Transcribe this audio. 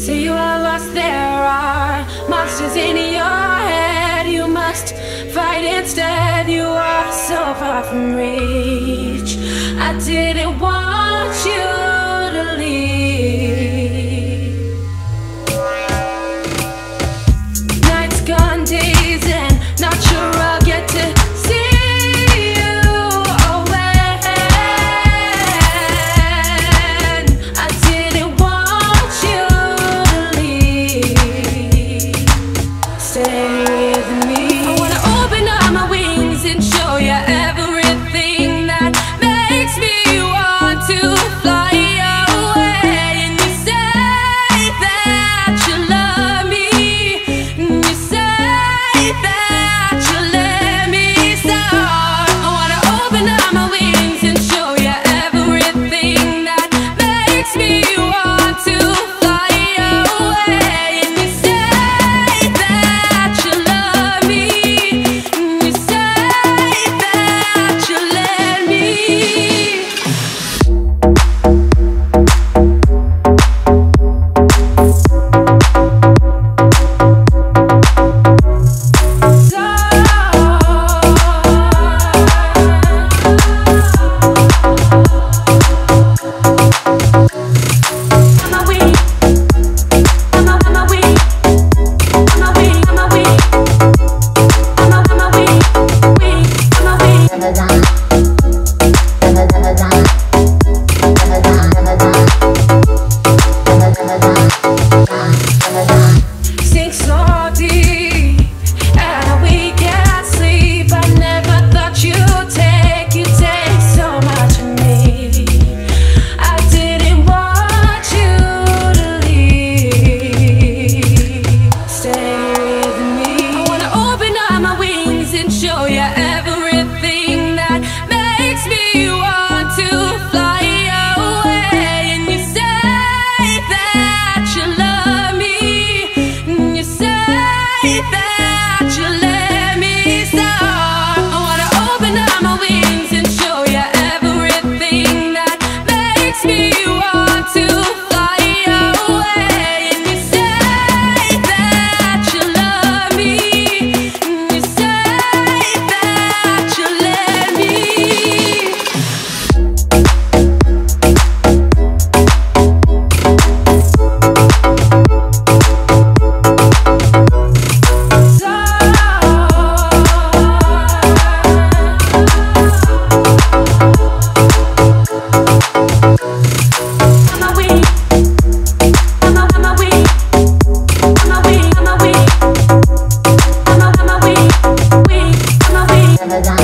See, you are lost, there are monsters in your head. You must fight instead, you are so far from reach. I didn't want you to leave. Nights gone, days, and not sure I'll get to da da.